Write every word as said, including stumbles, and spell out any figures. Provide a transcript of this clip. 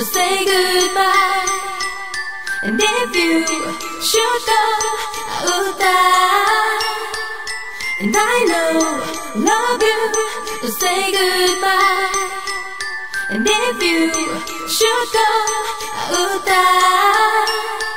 to say goodbye. And if you should go, I would die. And I know, love you to say goodbye. And if you should go, I would die.